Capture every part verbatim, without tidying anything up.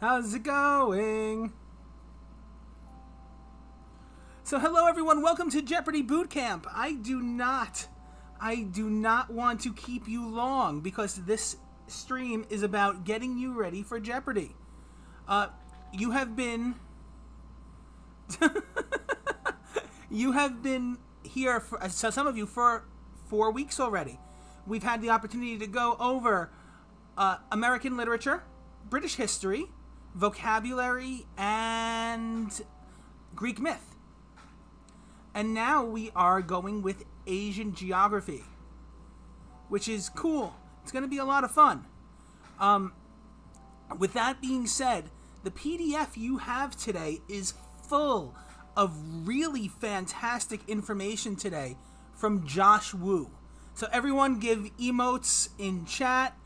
How's it going? So hello everyone, welcome to Jeopardy! Bootcamp. I do not, I do not want to keep you long because this stream is about getting you ready for Jeopardy! Uh, you have been, you have been here, for, so some of you, for four weeks already. We've had the opportunity to go over uh, American literature, British history, vocabulary, and Greek myth. And now we are going with Asian geography, which is cool. It's going to be a lot of fun. Um, with that being said, the P D F you have today is full of really fantastic information today from Josh Wu. So everyone give emotes in chat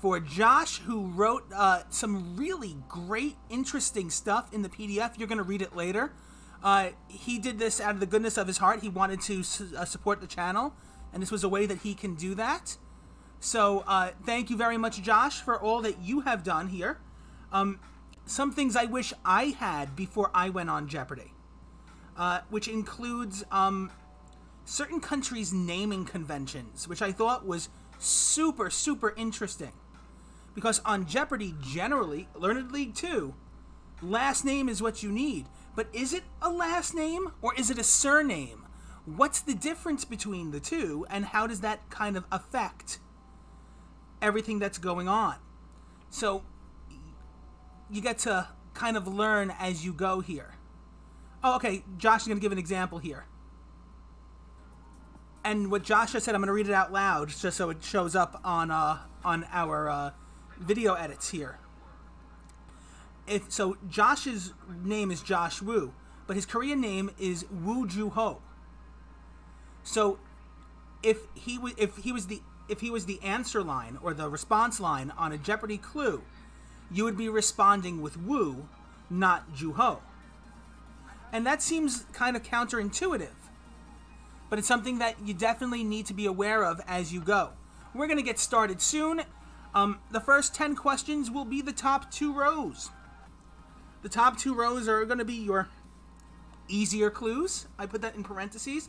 for Josh, who wrote uh, some really great, interesting stuff in the P D F. You're going to read it later. Uh, he did this out of the goodness of his heart. He wanted to su uh, support the channel, and this was a way that he can do that. So uh, thank you very much, Josh, for all that you have done here. Um, some things I wish I had before I went on Jeopardy!, uh, which includes um, certain countries' naming conventions, which I thought was super, super interesting. Because on Jeopardy! Generally, Learned League two, last name is what you need. But is it a last name or is it a surname? What's the difference between the two, and how does that kind of affect everything that's going on? So you get to kind of learn as you go here. Oh, okay, Josh is going to give an example here. And what Josh said, I'm going to read it out loud just so it shows up on uh, on our uh, video edits here. If, so Josh's name is Josh Wu, but his Korean name is Wu Juho. So if he was if he was the if he was the answer line or the response line on a Jeopardy! Clue, you would be responding with Wu, not Juho. And that seems kind of counterintuitive, but it's something that you definitely need to be aware of as you go. We're going to get started soon. Um, the first ten questions will be the top two rows. The top two rows are going to be your easier clues. I put that in parentheses,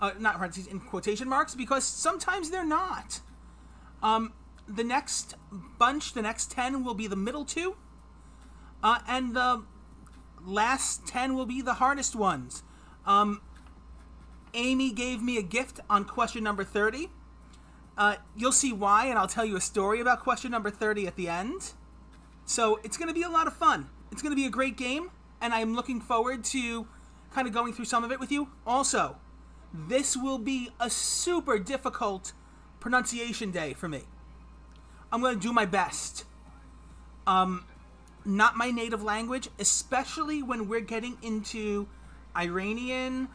uh, not parentheses, in quotation marks, because sometimes they're not. Um, the next bunch, the next ten, will be the middle two. Uh, and the last ten will be the hardest ones. Um, Amy gave me a gift on question number thirty. Uh, you'll see why, and I'll tell you a story about question number thirty at the end. So it's going to be a lot of fun. It's going to be a great game, and I'm looking forward to kind of going through some of it with you. Also, this will be a super difficult pronunciation day for me. I'm going to do my best. Um, not my native language, especially when we're getting into Iranian,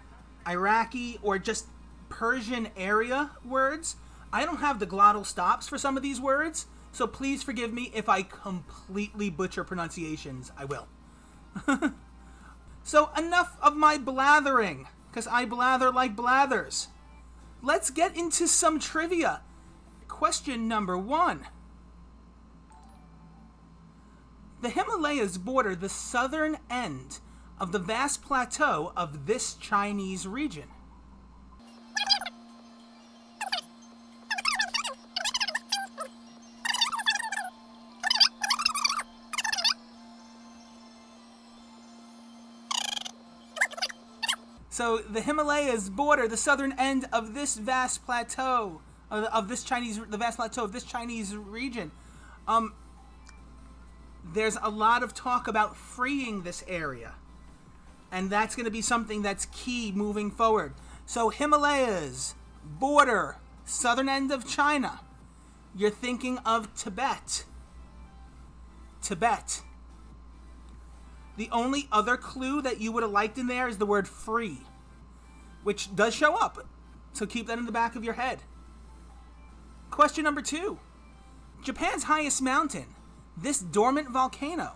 Iraqi, or just Persian area words. I don't have the glottal stops for some of these words, so please forgive me if I completely butcher pronunciations. I will. So enough of my blathering, because I blather like blathers. Let's get into some trivia. Question number one. The Himalayas border the southern end of the vast plateau of this Chinese region. So the Himalayas border the southern end of this vast plateau of, of this Chinese, the vast plateau of this Chinese region. Um, there's a lot of talk about freeing this area, and that's going to be something that's key moving forward. So Himalayas border southern end of China. You're thinking of Tibet. Tibet. The only other clue that you would have liked in there is the word free, which does show up. So keep that in the back of your head. Question number two. Japan's highest mountain, this dormant volcano,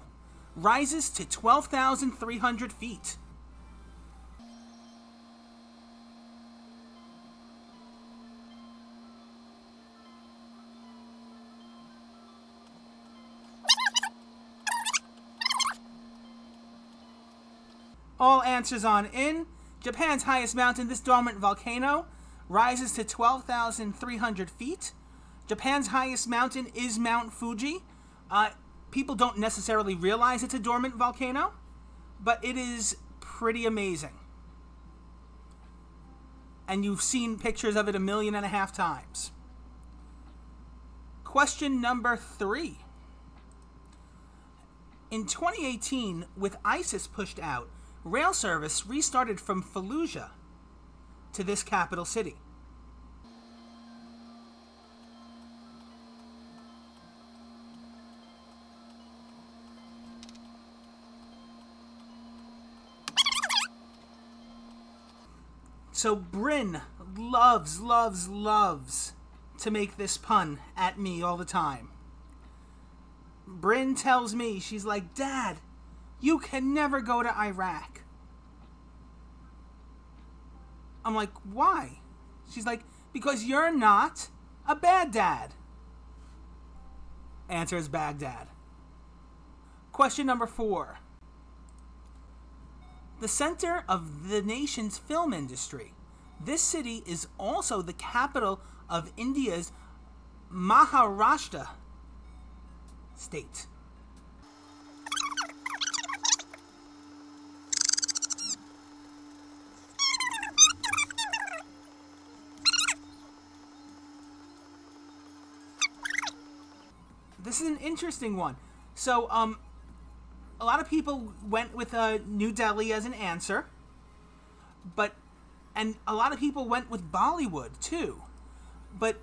rises to twelve thousand three hundred feet. All answers on in. Japan's highest mountain, this dormant volcano, rises to twelve thousand three hundred feet. Japan's highest mountain is Mount Fuji. Uh, people don't necessarily realize it's a dormant volcano, but it is pretty amazing. And you've seen pictures of it a million and a half times. Question number three. In twenty eighteen, with ISIS pushed out, rail service restarted from Fallujah to this capital city. So Bryn loves, loves, loves to make this pun at me all the time. Bryn tells me, she's like, Dad, you can never go to Iraq. I'm like, why? She's like, because you're not a bad dad. Answer is Baghdad. Question number four. The center of the nation's film industry, this city is also the capital of India's Maharashtra state. This is an interesting one. So, um, a lot of people went with uh, New Delhi as an answer, but, and a lot of people went with Bollywood too. But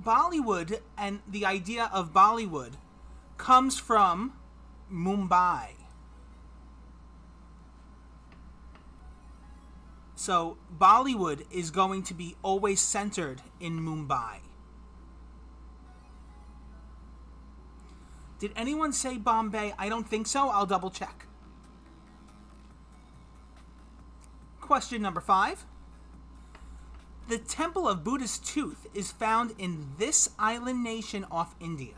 Bollywood and the idea of Bollywood comes from Mumbai. So Bollywood is going to be always centered in Mumbai. Did anyone say Bombay? I don't think so. I'll double check. Question number five. The Temple of Buddha's Tooth is found in this island nation off India.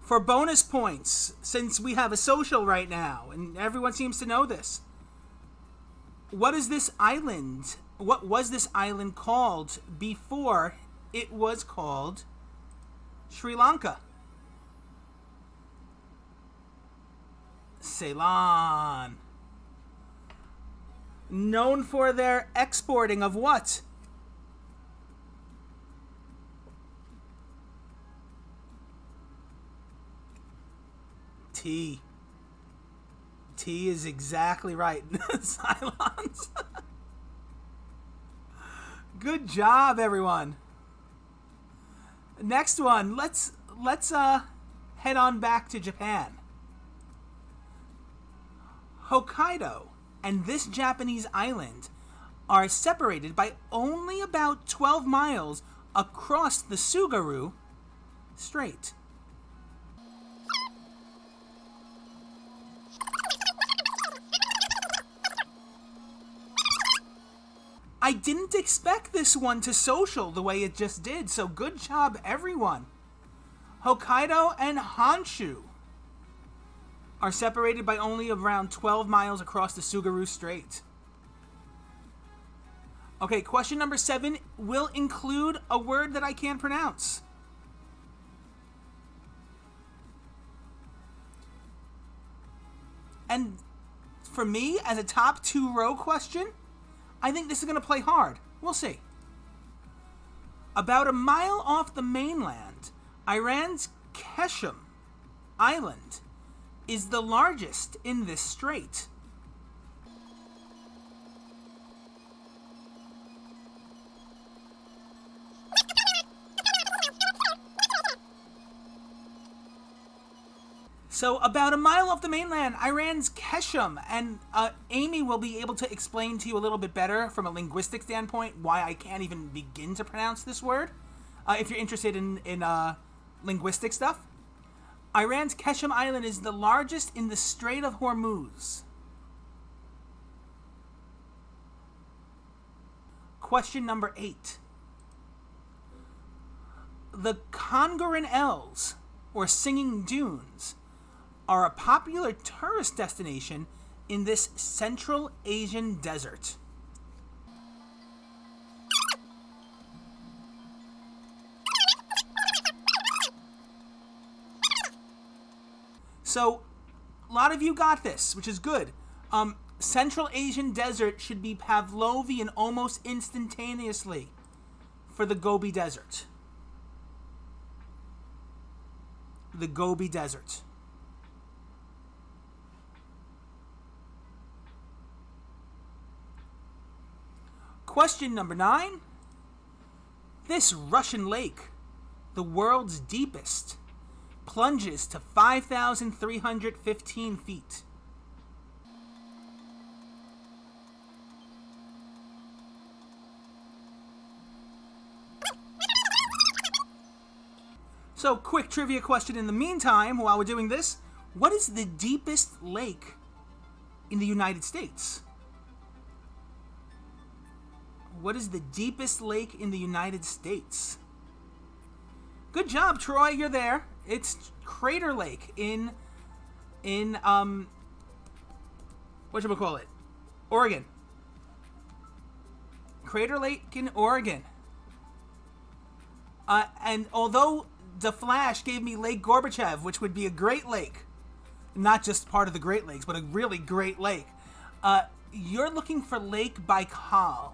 For bonus points, since we have a social right now, and everyone seems to know this, what is this island? What was this island called before it was called Sri Lanka? Ceylon. Known for their exporting of what? Tea. He is exactly right. Silence. Good job, everyone. Next one. Let's let's uh head on back to Japan. Hokkaido and this Japanese island are separated by only about twelve miles across the Tsugaru Strait. I didn't expect this one to social the way it just did, so good job, everyone. Hokkaido and Honshu are separated by only around twelve miles across the Tsugaru Strait. Okay, question number seven will include a word that I can't pronounce. And for me, as a top two row question, I think this is going to play hard. We'll see. About a mile off the mainland, Iran's Qeshm Island is the largest in this strait. So about a mile off the mainland, Iran's Qeshm, and uh, Amy will be able to explain to you a little bit better from a linguistic standpoint why I can't even begin to pronounce this word, uh, if you're interested in, in uh, linguistic stuff. Iran's Qeshm Island is the largest in the Strait of Hormuz. Question number eight. The Congaran Ells, or Singing Dunes, are a popular tourist destination in this Central Asian desert. So, a lot of you got this, which is good. Um, Central Asian desert should be Pavlovian almost instantaneously for the Gobi Desert. The Gobi Desert. Question number nine. This Russian lake, the world's deepest, plunges to five thousand three hundred fifteen feet. So, quick trivia question in the meantime, while we're doing this. What is the deepest lake in the United States? What is the deepest lake in the United States? Good job, Troy, you're there. It's Crater Lake in, in um, whatchamacallit, Oregon. Crater Lake in Oregon. Uh, and although The Flash gave me Lake Gorbachev, which would be a great lake. Not just part of the Great Lakes, but a really great lake. Uh, you're looking for Lake Baikal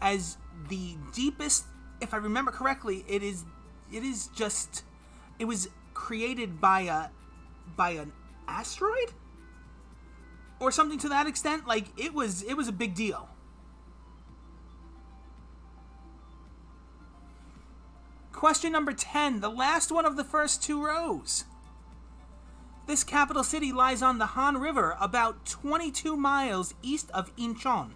as the deepest, if I remember correctly, it is it is just, it was created by a by an asteroid? Or something to that extent. Like it was it was a big deal. Question number ten, the last one of the first two rows. This capital city lies on the Han River, about twenty-two miles east of Incheon.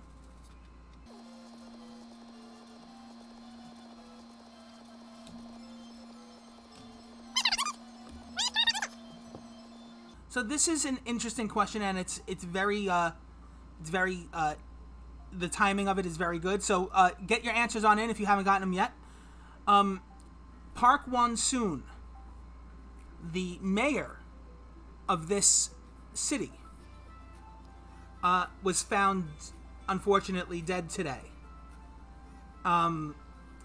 So this is an interesting question, and it's it's very uh, it's very uh, the timing of it is very good. So uh, get your answers on in if you haven't gotten them yet. Um. Park Won-soon, the mayor of this city, uh, was found, unfortunately, dead today. Um,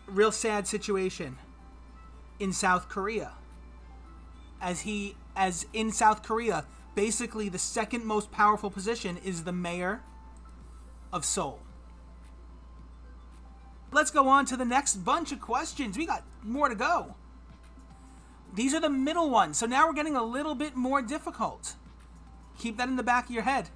real sad situation in South Korea. As he, as in South Korea, basically the second most powerful position is the mayor of Seoul. Let's go on to the next bunch of questions. We got more to go. These are the middle ones, so now we're getting a little bit more difficult. Keep that in the back of your head.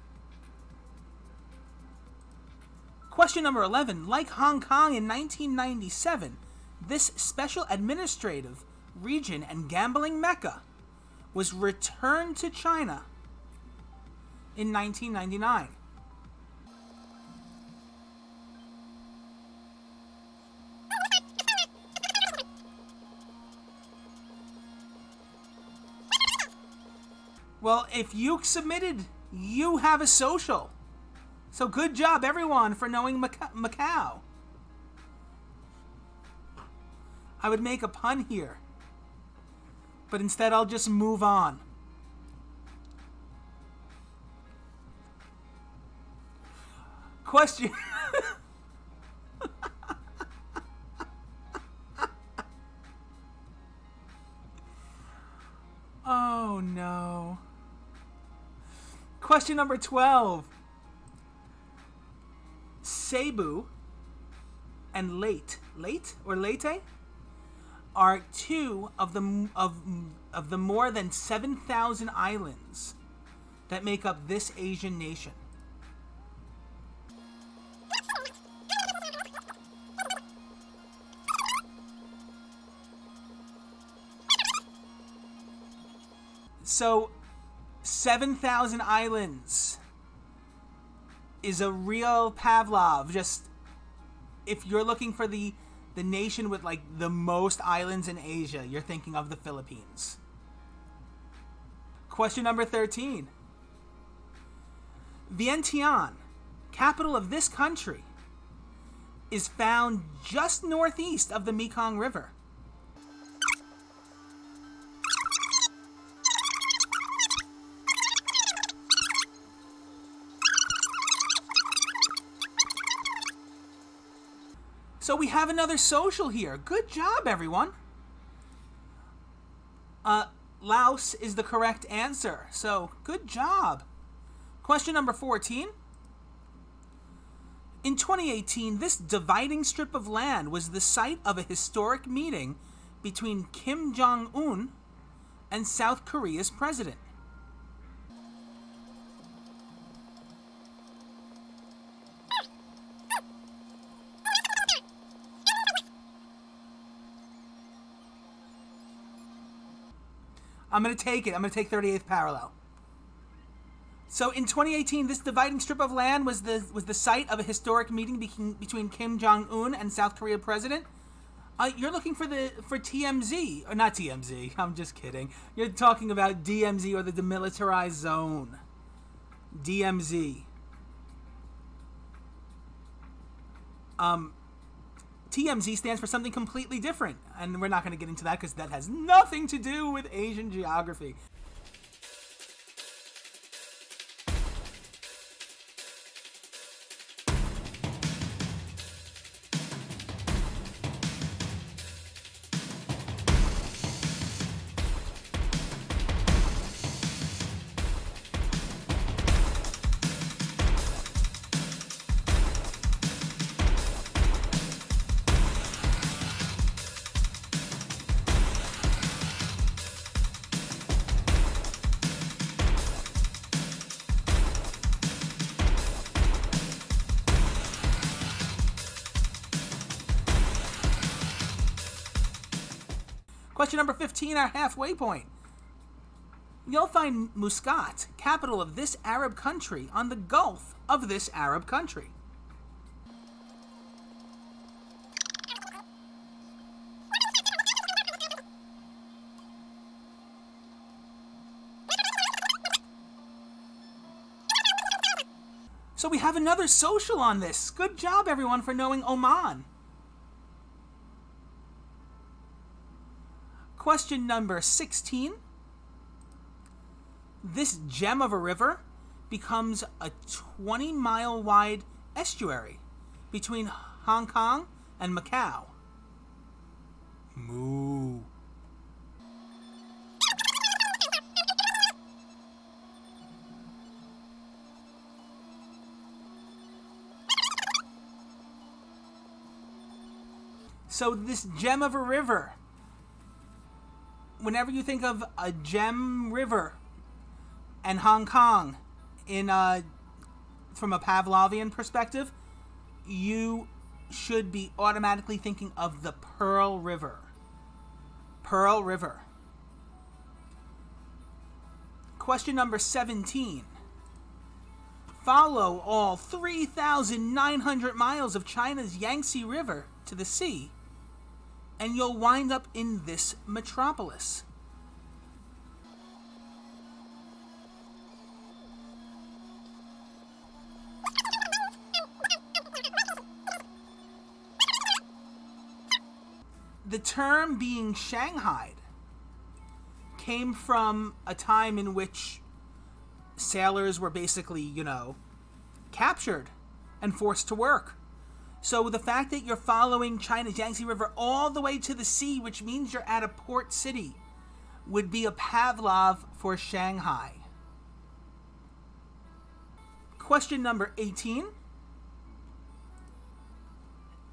Question number eleven. Like Hong Kong in nineteen ninety-seven, this special administrative region and gambling mecca was returned to China in nineteen ninety-nine. Well, if you submitted, you have a social. So good job, everyone, for knowing Macau. I would make a pun here, but instead I'll just move on. Question. Oh, no. Question number twelve. Cebu and Leyte, Leyte or Leyte, are two of the of of the more than seven thousand islands that make up this Asian nation. So seven thousand islands is a real Pavlov. Just if you're looking for the the nation with like the most islands in Asia, you're thinking of the Philippines. Question number thirteen. Vientiane, capital of this country, is found just northeast of the Mekong River. So we have another social here. Good job, everyone. Uh, Laos is the correct answer. So good job. Question number fourteen. In twenty eighteen, this dividing strip of land was the site of a historic meeting between Kim Jong-un and South Korea's president. I'm going to take it. I'm going to take thirty-eighth parallel. So in twenty eighteen, this dividing strip of land was the was the site of a historic meeting between Kim Jong-un and South Korea president. Uh, you're looking for the for T M Z. Or not T M Z. I'm just kidding. You're talking about D M Z, or the Demilitarized Zone. D M Z. Um, T M Z stands for something completely different, and we're not going to get into that because that has nothing to do with Asian geography. Question number fifteen, our halfway point. You'll find Muscat, capital of this Arab country, on the Gulf of this Arab country. So we have another social on this. Good job, everyone, for knowing Oman. Question number sixteen. This gem of a river becomes a twenty mile wide estuary between Hong Kong and Macau. Moo. So this gem of a river. Whenever you think of a gem river and Hong Kong in a, from a Pavlovian perspective, you should be automatically thinking of the Pearl River. Pearl River. Question number seventeen. Follow all three thousand nine hundred miles of China's Yangtze River to the sea, and you'll wind up in this metropolis. The term being Shanghaied came from a time in which sailors were basically, you know, captured and forced to work. So the fact that you're following China's Yangtze River all the way to the sea, which means you're at a port city, would be a Pavlov for Shanghai. Question number eighteen.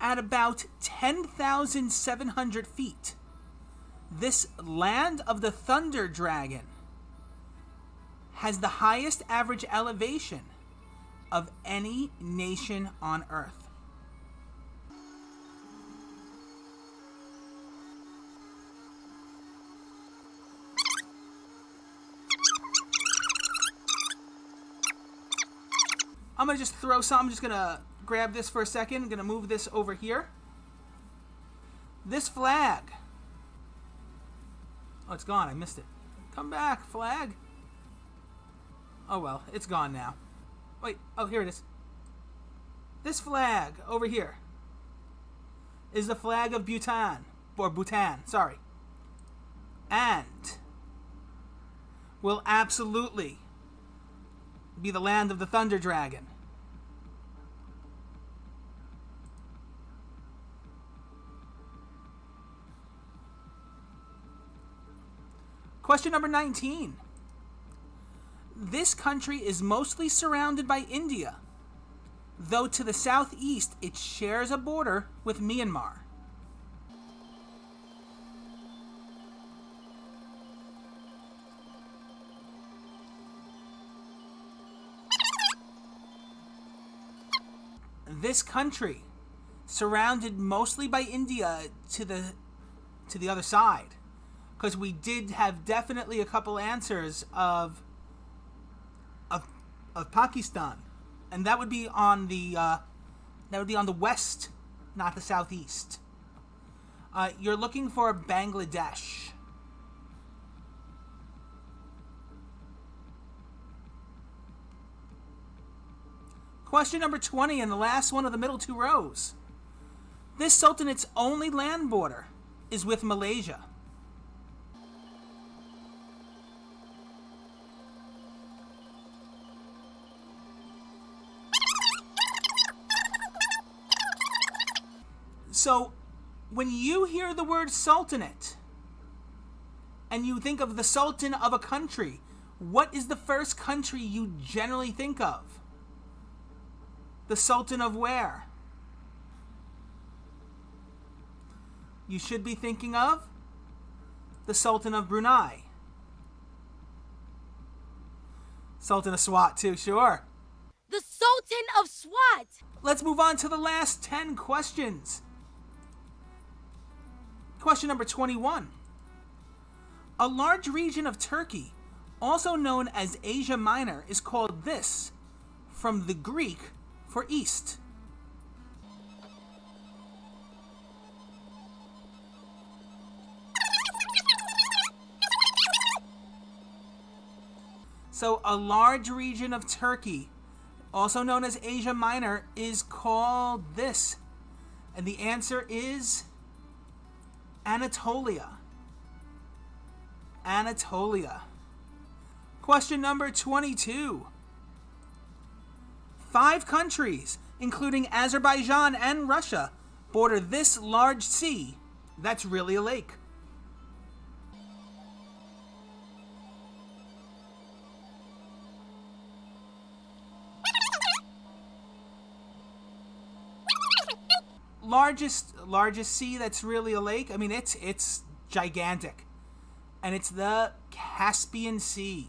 At about ten thousand seven hundred feet, this land of the Thunder Dragon has the highest average elevation of any nation on Earth. I'm going to just throw some. I'm just going to grab this for a second. I'm going to move this over here. This flag. Oh, it's gone. I missed it. Come back, flag. Oh, well. It's gone now. Wait. Oh, here it is. This flag over here is the flag of Bhutan. Or Bhutan. Sorry. And will absolutely be the land of the Thunder Dragon. Question number nineteen. This country is mostly surrounded by India, though to the southeast it shares a border with Myanmar. This country, surrounded mostly by India to the to the other side, because we did have definitely a couple answers of of of Pakistan, and that would be on the uh, that would be on the west, not the southeast. Uh, you're looking for Bangladesh. Question number twenty, and the last one of the middle two rows. This sultanate's only land border is with Malaysia. So, when you hear the word sultanate, and you think of the sultan of a country, what is the first country you generally think of? The sultan of where? You should be thinking of the sultan of Brunei. Sultan of Swat too, sure. The sultan of Swat! Let's move on to the last ten questions. Question number twenty-one. A large region of Turkey, also known as Asia Minor, is called this, from the Greek for east. So a large region of Turkey, also known as Asia Minor, is called this, and the answer is Anatolia. Anatolia. Question number twenty-two. Five countries, including Azerbaijan and Russia, border this large sea that's really a lake. Largest, largest sea that's really a lake. I mean, it's it's gigantic, and it's the Caspian Sea.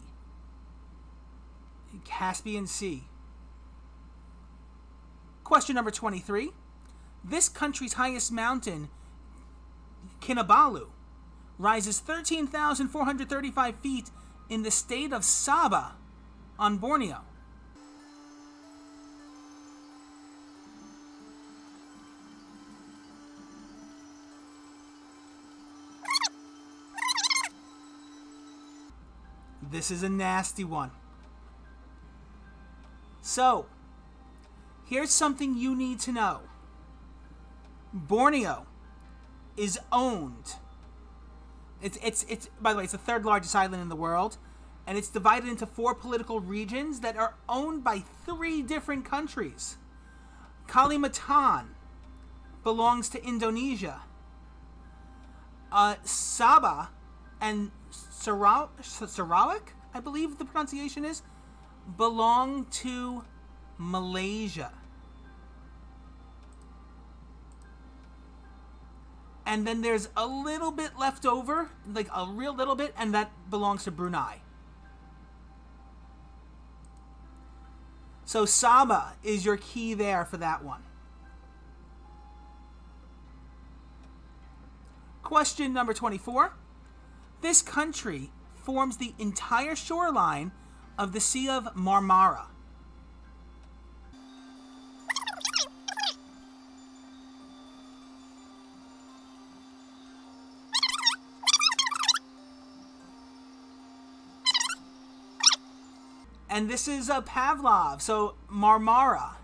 Caspian Sea. Question number twenty-three. This country's highest mountain, Kinabalu, rises thirteen thousand four hundred thirty-five feet in the state of Sabah on Borneo. This is a nasty one. So, here's something you need to know. Borneo is owned. It's, it's, it's, by the way, it's the third largest island in the world, and it's divided into four political regions that are owned by three different countries. Kalimantan belongs to Indonesia. Uh, Sabah and Sarawak, Sarawak, I believe the pronunciation is, belong to Malaysia. And then there's a little bit left over, like a real little bit, and that belongs to Brunei. So Sabah is your key there for that one. Question number twenty-four. This country forms the entire shoreline of the Sea of Marmara. And this is a Pavlov, so Marmara.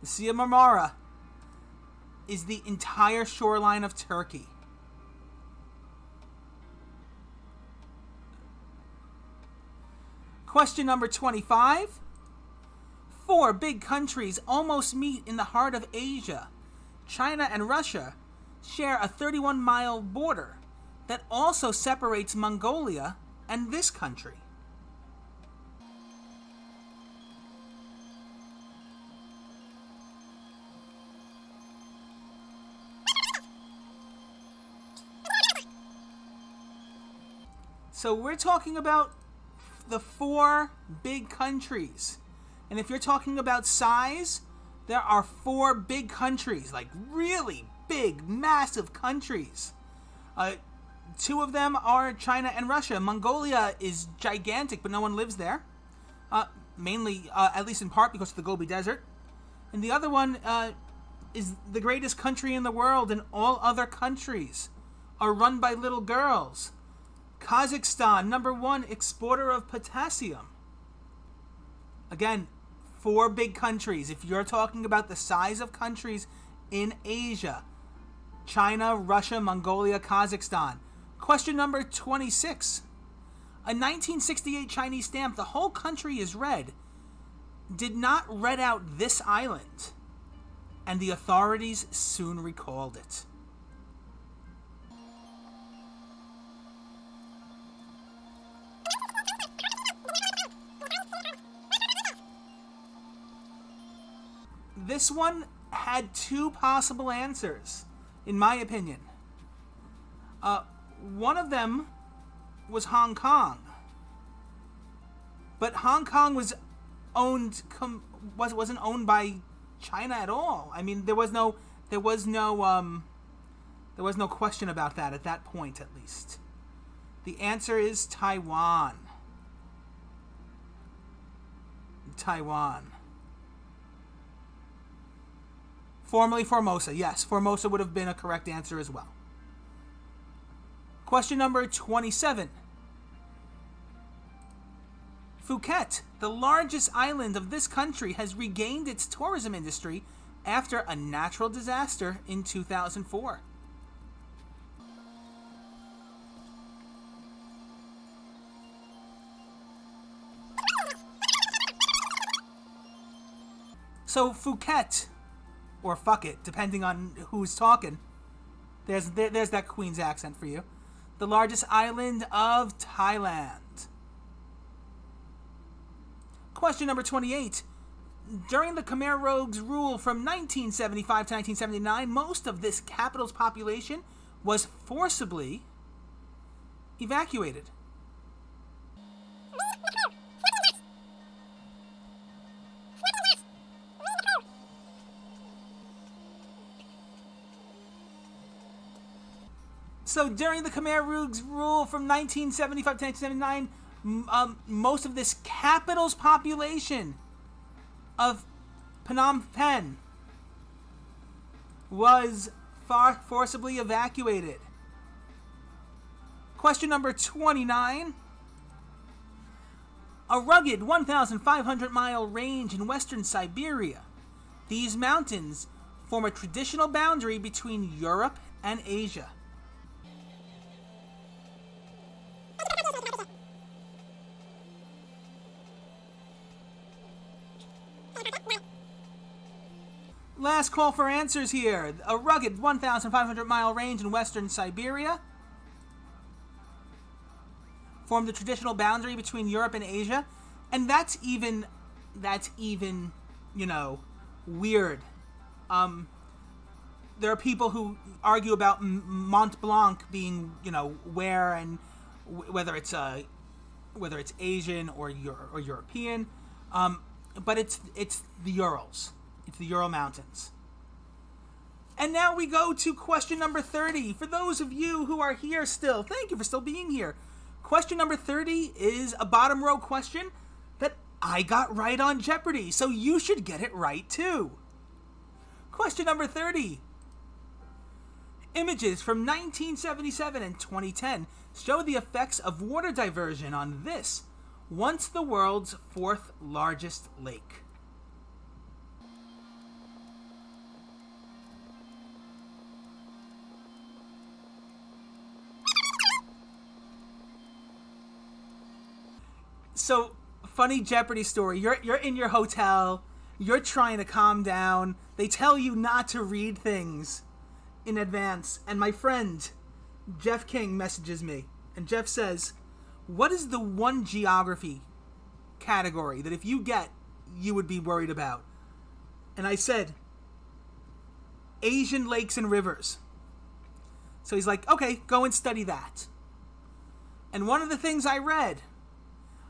The Sea of Marmara is the entire shoreline of Turkey. Question number twenty-five. Four big countries almost meet in the heart of Asia. China and Russia share a thirty-one mile border that also separates Mongolia and this country. So we're talking about the four big countries. And if you're talking about size, there are four big countries, like really big, massive countries. Uh, two of them are China and Russia. Mongolia is gigantic, but no one lives there. Uh, mainly, uh, at least in part, because of the Gobi Desert. And the other one uh, is the greatest country in the world, and all other countries are run by little girls. Kazakhstan, number one exporter of potassium. Again, four big countries. If you're talking about the size of countries in Asia, China, Russia, Mongolia, Kazakhstan. Question number twenty-six. A nineteen sixty-eight Chinese stamp, the whole country is red, did not red out this island, and the authorities soon recalled it. This one had two possible answers, in my opinion. Uh, one of them was Hong Kong, but Hong Kong was owned com was wasn't owned by China at all. I mean, there was no there was no um, there was no question about that at that point, at least. The answer is Taiwan. Taiwan. Formerly Formosa, yes. Formosa would have been a correct answer as well. Question number twenty-seven. Phuket, the largest island of this country, has regained its tourism industry after a natural disaster in two thousand four. So Phuket, or fuck it, depending on who's talking. There's, there, there's that Queen's accent for you. The largest island of Thailand. Question number twenty-eight. During the Khmer Rouge's rule from nineteen seventy-five to nineteen seventy-nine, most of this capital's population was forcibly evacuated. So during the Khmer Rouge's rule from nineteen seventy-five to nineteen seventy-nine, um, most of this capital's population of Phnom Penh was far forcibly evacuated. Question number twenty-nine. A rugged one thousand five hundred mile range in western Siberia. These mountains form a traditional boundary between Europe and Asia. Last call for answers here. A rugged one thousand five hundred mile range in western Siberia formed the traditional boundary between Europe and Asia. And that's even, that's even, you know, weird. Um, there are people who argue about Mont Blanc being, you know, where and w whether it's uh, whether it's Asian or Euro or European, um, but it's it's the Urals. It's the Ural Mountains. And now we go to question number thirty. For those of you who are here still, thank you for still being here. Question number thirty is a bottom row question that I got right on Jeopardy, so you should get it right too. Question number thirty. Images from nineteen seventy-seven and twenty ten show the effects of water diversion on this, once the world's fourth largest lake. So, funny Jeopardy story. You're, you're in your hotel. You're trying to calm down. They tell you not to read things in advance. And my friend Jeff King messages me, and Jeff says, what is the one geography category that if you get, you would be worried about? And I said, Asian lakes and rivers. So he's like, okay, go and study that. And one of the things I read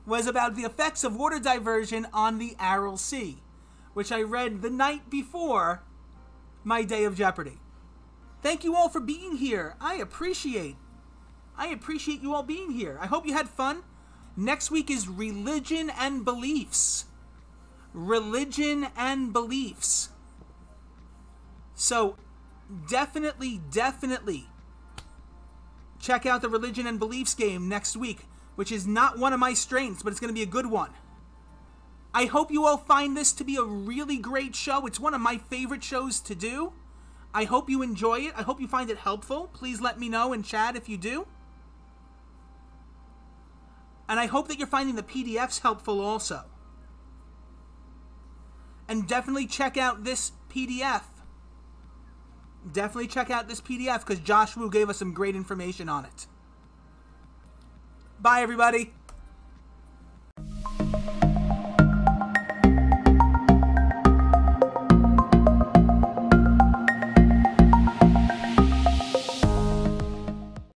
was about the effects of water diversion on the Aral Sea, which I read the night before my day of Jeopardy! Thank you all for being here. I appreciate I appreciate you all being here. I hope you had fun. Next week is religion and beliefs. Religion and beliefs. So definitely, definitely check out the religion and beliefs game next week, which is not one of my strengths, but it's going to be a good one. I hope you all find this to be a really great show. It's one of my favorite shows to do. I hope you enjoy it. I hope you find it helpful. Please let me know in chat if you do. And I hope that you're finding the P D Fs helpful also. And definitely check out this P D F. Definitely check out this P D F because Josh Wu gave us some great information on it. Bye, everybody.